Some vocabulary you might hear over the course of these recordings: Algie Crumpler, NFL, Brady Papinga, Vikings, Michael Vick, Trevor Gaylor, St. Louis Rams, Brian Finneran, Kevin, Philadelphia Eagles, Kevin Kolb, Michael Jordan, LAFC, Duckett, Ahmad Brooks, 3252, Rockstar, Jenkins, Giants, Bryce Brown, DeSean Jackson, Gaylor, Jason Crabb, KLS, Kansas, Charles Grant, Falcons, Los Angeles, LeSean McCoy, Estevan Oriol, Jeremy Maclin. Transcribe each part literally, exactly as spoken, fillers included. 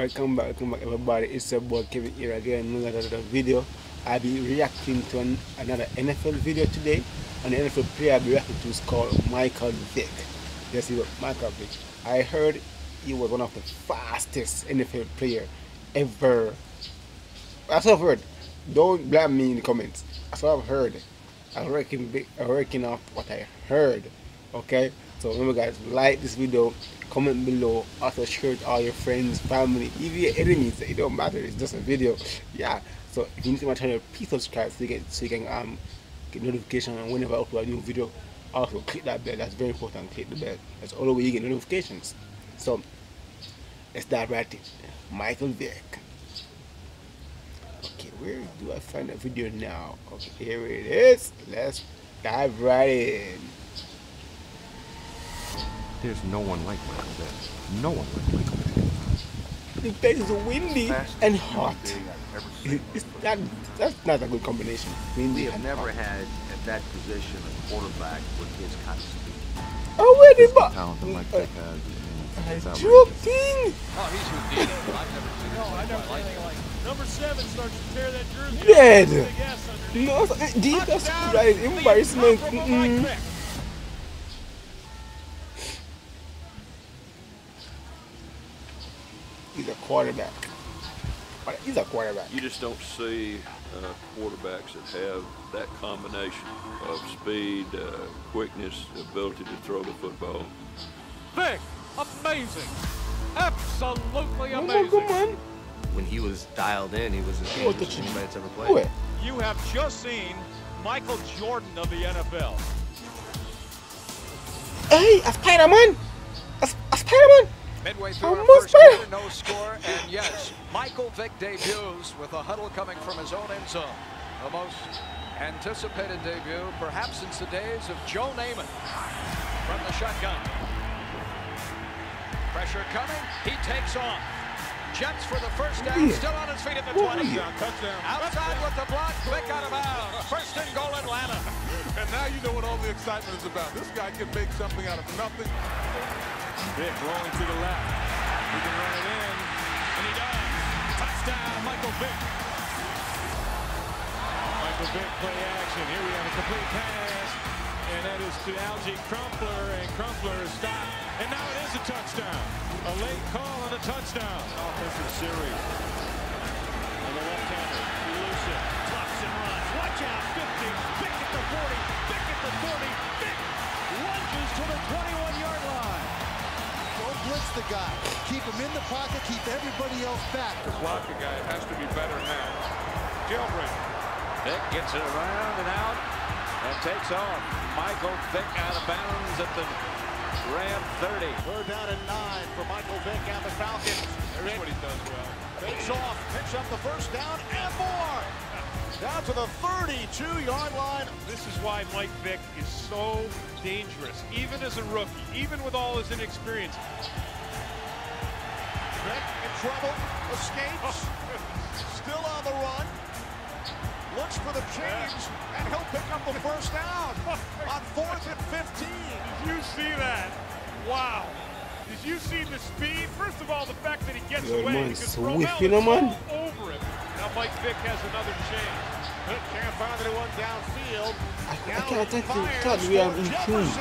Welcome back, welcome back everybody, it's your boy Kevin here again, another video. I'll be reacting to an, another N F L video today, and the N F L player I'll be reacting to is called Michael Vick. Let's see what Michael Vick. I heard he was one of the fastest N F L player ever. That's what I've heard. Don't blame me in the comments. That's what I've heard. I'm working, I'm working off what I heard, okay? So remember guys, like this video, comment below, also share it to all your friends, family, even your enemies. It don't matter, it's just a video. Yeah. So if you need to my channel, please subscribe so you get so you can um get notification on whenever I upload a new video. Also click that bell, that's very important, click the bell. That's all the way you get notifications. So let's dive right in. Michael Vick. Okay, where do I find that video now? Okay, here it is. Let's dive right in. There's no one like Michael Vick. No one like Michael Vick. The place is windy and hot. It's not, that's not a good combination. Windy we have and never hot. Had at that position a quarterback with his kind of speed. Oh, where did Bob? Joking. Oh, he's Houdini. I've never seen no, I never like it. Like number seven starts to tear that groove. Dead. No, deep that's right. Embarrassment. Mm-mm. He's a quarterback. He's a quarterback. You just don't see uh, quarterbacks that have that combination of speed, uh, quickness, ability to throw the football. Vick, amazing, absolutely amazing. Oh, come on. When he was dialed in, he was as good as anybody that's ever played. Wait. You have just seen Michael Jordan of the N F L. Hey, a Spider-Man! A, a Spider-Man! Midway through the first quarter, no score, and yes, Michael Vick debuts with a huddle coming from his own end zone. The most anticipated debut, perhaps since the days of Joe Namath. From the shotgun. Pressure coming, he takes off. Jets for the first down, yeah. Still on his feet at the twenty. Touchdown, touchdown. Outside with the block, Vick out of bounds. First and goal, Atlanta. And now you know what all the excitement is about. This guy can make something out of nothing. Vick rolling to the left. He can run it in, and he does. Touchdown, Michael Vick. Michael Vick play action. Here we have a complete pass, and that is to Algie Crumpler, and Crumpler is stopped. And now it is a touchdown. A late call on a touchdown. Offensive series. On the left-hander, elusive, drops and runs. Watch out, fifty. Vick at the forty. Vick at the forty. Vick lunges to the twenty-one yard line. Blitz the guy. Keep him in the pocket. Keep everybody else back. To block the guy, it has to be better than that. Gilbert. Vick gets it around and out and takes off. Michael Vick out of bounds at the Ram thirty. Third down and nine for Michael Vick and the Falcons. That's what he does well. Takes off, picks up the first down and more. Down to the thirty-two yard line. This is why Mike Vick is so dangerous, even as a rookie, even with all his inexperience. Vick in trouble, escapes, still on the run, looks for the change, and he'll pick up the first down on fourth and fifteen. Did you see that? Wow. Did you see the speed? First of all, the fact that he gets Yo, away. Man, swift, you know, man. Over it. Now Mike Vick has another change. Hook can't find anyone downfield. I can't think of we have improved.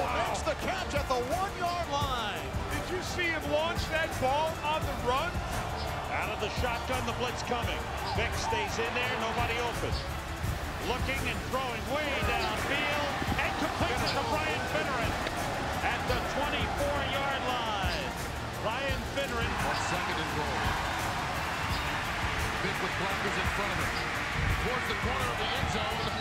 Wow. Makes the catch at the one yard line. Did you see him launch that ball on the run? Out of the shotgun, the blitz coming. Vick stays in there, nobody open. Looking and throwing way downfield. And completes to Brian Finneran at the twenty-four yard line. Brian Finneran. On second and goal. Vick with blockers in front of him. Towards the corner of the end zone.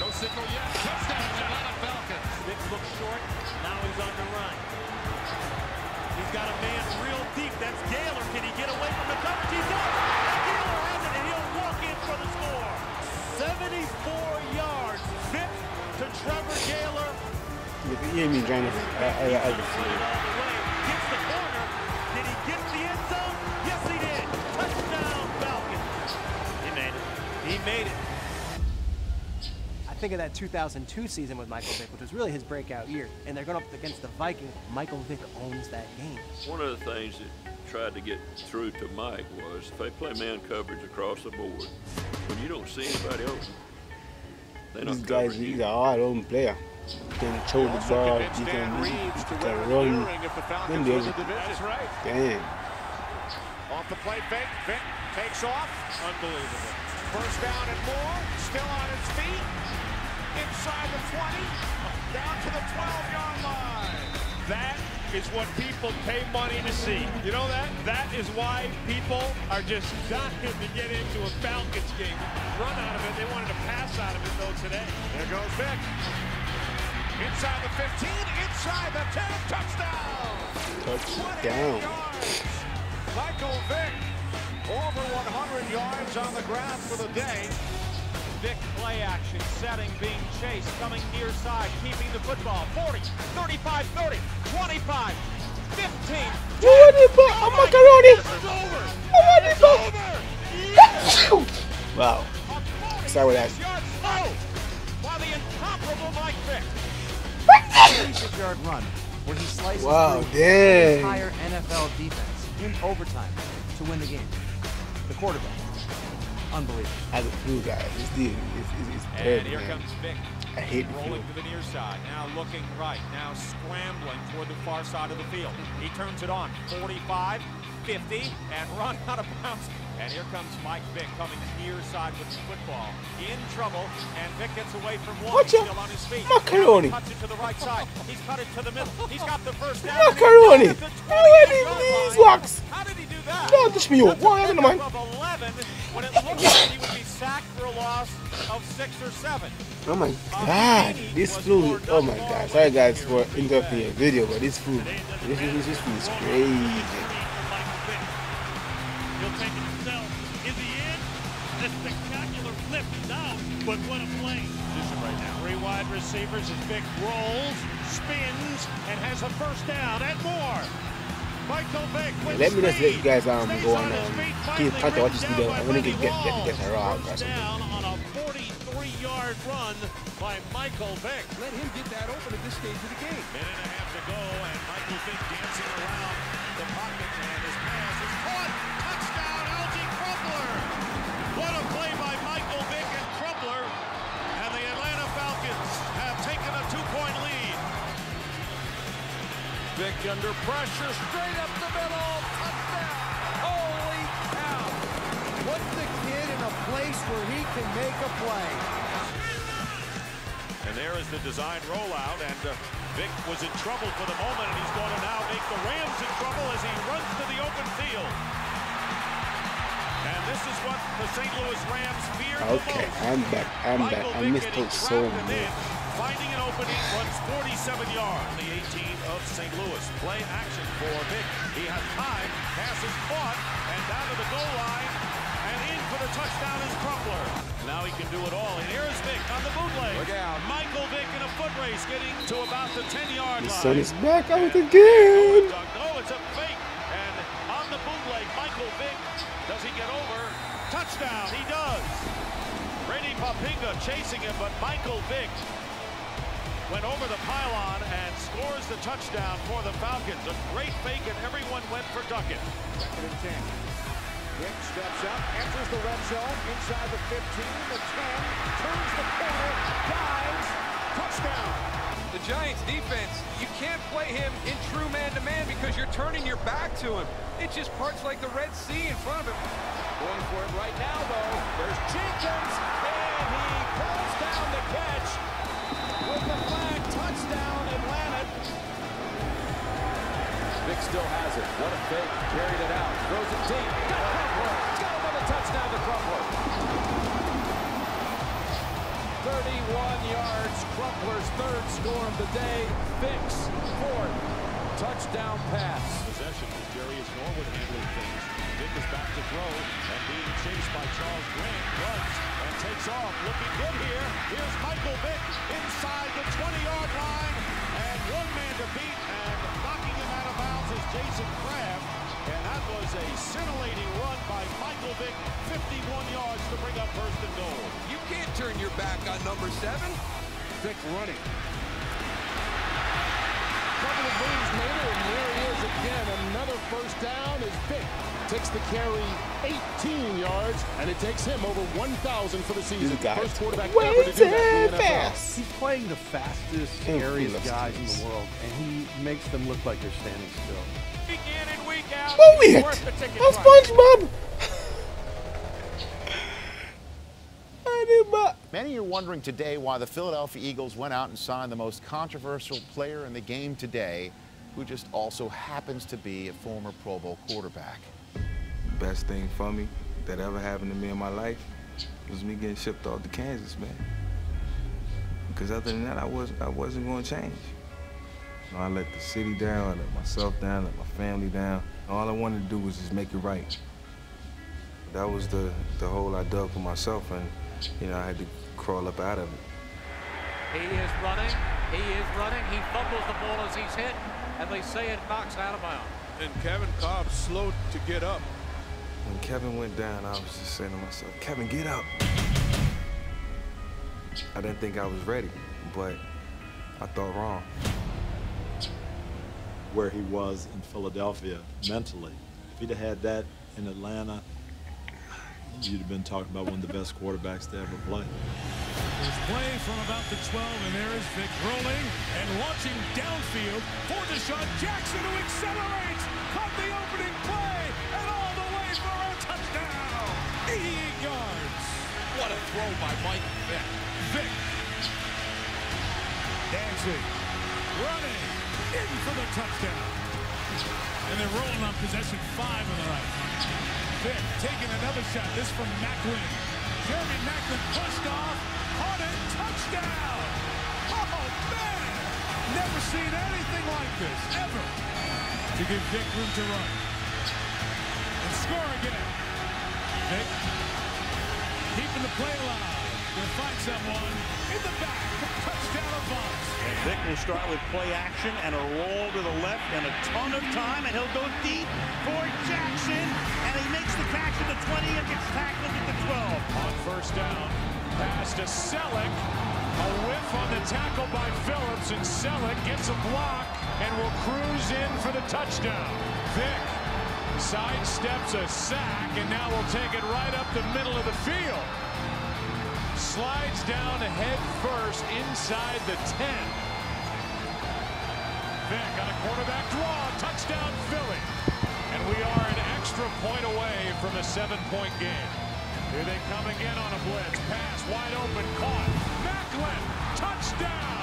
No signal yet. Touchdown, Atlanta Falcons. Vick looks short. Now he's on the run. He's got a man real deep. That's Gaylor. Can he get away from the coverage? He does. Gaylor has it, and he'll walk in for the score. seventy-four yards. Vick to Trevor Gaylor. Look at Amy Johnson. I I I just see it. Gets the corner. Did he get the end zone? Yes, he did. Touchdown, Falcons. He made it. He made it. I think of that two thousand two season with Michael Vick, which was really his breakout year, and they're going up against the Vikings. Michael Vick owns that game. One of the things that tried to get through to Mike was if they play man coverage across the board, when you don't see anybody else, they don't cover you. These guys, he's an all-around player. You can throw the ball, you can, you can run, you can do everything. Damn. Off the play, Vick, Vick takes off. Unbelievable. First down and more, still on his feet. Inside the twenty, down to the twelve-yard line. That is what people pay money to see. You know that? That is why people are just dying to get into a Falcons game. Run out of it. They wanted to pass out of it, though, today. There goes Vick. Inside the fifteen, inside the ten, touchdown! Touchdown. Michael Vick, over one hundred yards on the ground for the day. Vick play action, setting, being chased, coming near side, keeping the football. forty, thirty-five, thirty, twenty-five, fifteen. You want it, but I'm macaroni. I want it, but. Wow. Sorry with that. By the incomparable Mike Vick. Yard run where he slices wow, through the entire N F L defense in overtime to win the game. The quarterback. Unbelievable. As a flu guy, this dude is bad. And here man. comes Vick. I hate the rolling to the near side. Now looking right. Now scrambling toward the far side of the field. He turns it on. forty-five, fifty, and run out of bounds. And here comes Mike Vick coming near side with the football. In trouble. And Vick gets away from one. Watch out. Still on his feet. Macaroni. He cuts it to the right side. He's cut it to the middle. He's got the first down. Macaroni. How did these walks? How did he do that? No, this me. Why haven't I? When it looked like he would be sacked for a loss of six or seven. Oh my God, this food! Oh my God, sorry guys for interrupting your video, but this food, this this this food is crazy. He'll take it himself in the end. A spectacular flip now, but what a play! Right now, three wide receivers as Vick rolls, spins, and has a first down and more. Michael Vick with Let me just speed. let you guys um, go on and keep trying to watch this video. I'm going to get get get her out. Down on a forty-three-yard run by Michael Vick. Let him get that open at this stage of the game. Minute and a half to go, and Michael Vick dancing around the pocket, and his pass is caught. Touchdown, Algie Crumpler! What a play by Michael Vick and Crumpler, and the Atlanta Falcons have taken a two-point lead. Vick under pressure, straight up the middle, touchdown! Holy cow! Put the kid in a place where he can make a play. And there is the design rollout, and uh, Vick was in trouble for the moment, and he's going to now make the Rams in trouble as he runs to the open field. And this is what the Saint Louis Rams fear okay, the most. I'm back, I'm Michael back, I missed it so much. Finding an opening, runs forty-seven yards. The eighteen of Saint Louis. Play action for Vick. He has time, passes caught, and down to the goal line, and in for the touchdown is Crumpler. Now he can do it all, and here is Vick on the bootleg. Look out. Michael Vick in a foot race, getting to about the ten-yard line. The son is back out again. Oh, it's a fake, and on the bootleg, Michael Vick, does he get over? Touchdown, he does. Brady Papinga chasing him, but Michael Vick went over the pylon and scores the touchdown for the Falcons. A great fake, and everyone went for Duckett. Second and ten. Vick steps up, enters the red zone, inside the fifteen, the ten, turns the corner, dives, touchdown. The Giants defense, you can't play him in true man-to-man because you're turning your back to him. It just parts like the Red Sea in front of him. Going for it right now, though. There's Jenkins, and he pulls down the catch. With the flag, touchdown, Atlanta. Vick still has it. What a fake. Carried it out. Throws it deep. Got Crumpler. Got another touchdown to Crumpler. thirty-one yards. Crumpler's third score of the day. Vick's fourth. Touchdown pass. Possession as Jerry is normal handling things. Vick is back to throw and being chased by Charles Grant. Runs. Takes off, looking good here. Here's Michael Vick inside the twenty-yard line, and one man to beat, and knocking him out of bounds is Jason Crabb, and that was a scintillating run by Michael Vick, fifty-one yards to bring up first and goal. You can't turn your back on number seven. Vick running. Couple of moves later, and there he is. again, another first down as Vick takes the carry eighteen yards, and it takes him over one thousand for the season. First quarterback ever to do that in the N F L. Fast. He's playing the fastest, scariest guys in the world, and he makes them look like they're standing still. Week in and week out. Oh, it. That's SpongeBob. Many are wondering today why the Philadelphia Eagles went out and signed the most controversial player in the game today, who just also happens to be a former Pro Bowl quarterback. Best thing for me that ever happened to me in my life was me getting shipped off to Kansas, man. Because other than that, I wasn't, I wasn't going to change. You know, I let the city down, I let myself down, I let my family down. All I wanted to do was just make it right. That was the, the hole I dug for myself, and you know, I had to crawl up out of it. He is running, he is running, he fumbles the ball as he's hit, and they say it knocks out of bounds. And Kevin Kolb slowed to get up. When Kevin went down, I was just saying to myself, Kevin, get up. I didn't think I was ready, but I thought wrong. Where he was in Philadelphia mentally, if he'd have had that in Atlanta, you'd have been talking about one of the best quarterbacks to ever play. His play from about the twelve, and there is Vick rolling and launching downfield for DeSean Jackson, who accelerates, caught the opening play, and all the way for a touchdown! eighty-eight yards! What a throw by Michael Vick. Vick. Dancing. Running. In for the touchdown. And they're rolling on possession five on the right. Vick taking another shot, this from Maclin. Jeremy Maclin pushed off, caught it, touchdown! Oh, man! Never seen anything like this, ever! To give Vick room to run. And score again. Vick keeping the play alive. They'll find someone in the back. Touchdown Avance. And Vick will start with play action and a roll to the left and a ton of time, and he'll go deep for Jackson, and he makes the catch at the twenty and gets tackled at the twelve. On first down, pass to Selleck. A whiff on the tackle by Phillips, and Selleck gets a block and will cruise in for the touchdown. Vick sidesteps a sack and now will take it right up the middle of the field. Slides down head first inside the ten. Vick on a quarterback draw. Touchdown Philly. And we are an extra point away from a seven-point game. Here they come again on a blitz. Pass wide open. Caught. Maclin. Touchdown.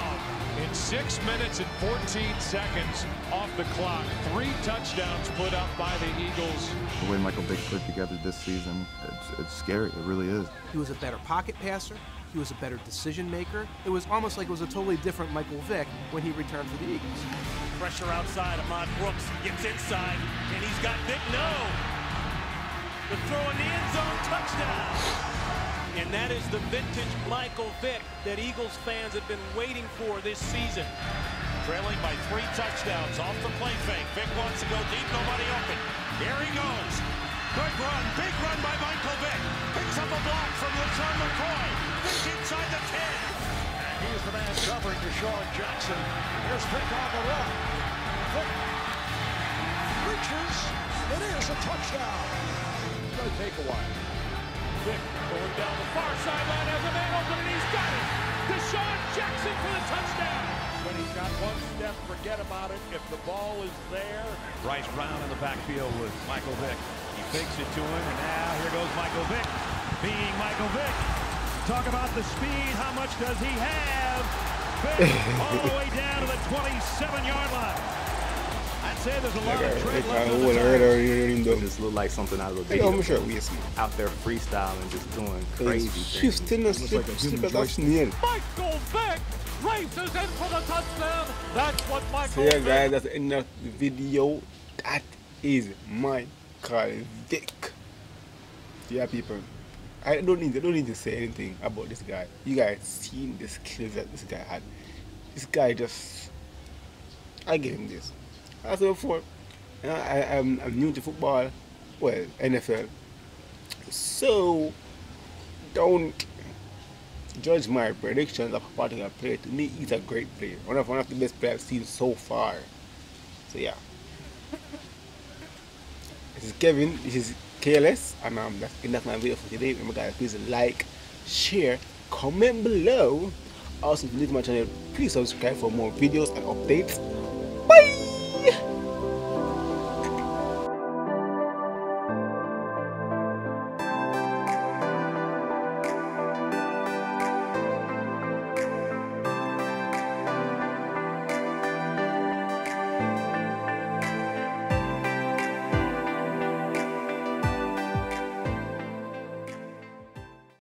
In six minutes and fourteen seconds off the clock. Three touchdowns put up by the Eagles. The way Michael Vick put together this season, it's, it's scary. It really is. He was a better pocket passer. He was a better decision maker. It was almost like it was a totally different Michael Vick when he returned for the Eagles. Pressure outside. Ahmad Brooks gets inside, and he's got Vick. No! The throw in the end zone. Touchdown! And that is the vintage Michael Vick that Eagles fans have been waiting for this season. Trailing by three touchdowns off the play fake. Vick wants to go deep, nobody open. Here he goes. Good run, big run by Michael Vick. Picks up a block from LeSean McCoy. Vick inside the ten. And he's the man covering DeSean Jackson. Here's Vick on the run. Vick reaches. It is a touchdown. No takeaway. Vick going down the far sideline as a man open, and he's got it! DeSean Jackson for the touchdown! When he's got one step, forget about it. If the ball is there... Bryce Brown in the backfield with Michael Vick. He fakes it to him, and now here goes Michael Vick. Being Michael Vick. Talk about the speed. How much does he have? Vick all the way down to the twenty-seven-yard line. Said there's a lot like, of trade left on the time. It just looked like something out of a video. Hey, sure. Out there freestyling, just doing crazy things. Looks like a human joystick. Michael Vick races in for the touchdown. That's what Michael Vick. So yeah, guys, that's the end of the video. That is Michael Vick. Yeah, people. I don't need, I don't need to say anything about this guy. You guys seen the skills that this guy had. This guy just... I give him this. I said before, you know, I, I'm, I'm new to football, well, N F L, so don't judge my predictions of a particular player. To me, he's a great player, one of one of the best players I've seen so far. So yeah. This is Kevin, this is K L S, and um, that's enough my video for today. Remember guys, please like, share, comment below. Also, if you're new to my channel, please subscribe for more videos and updates.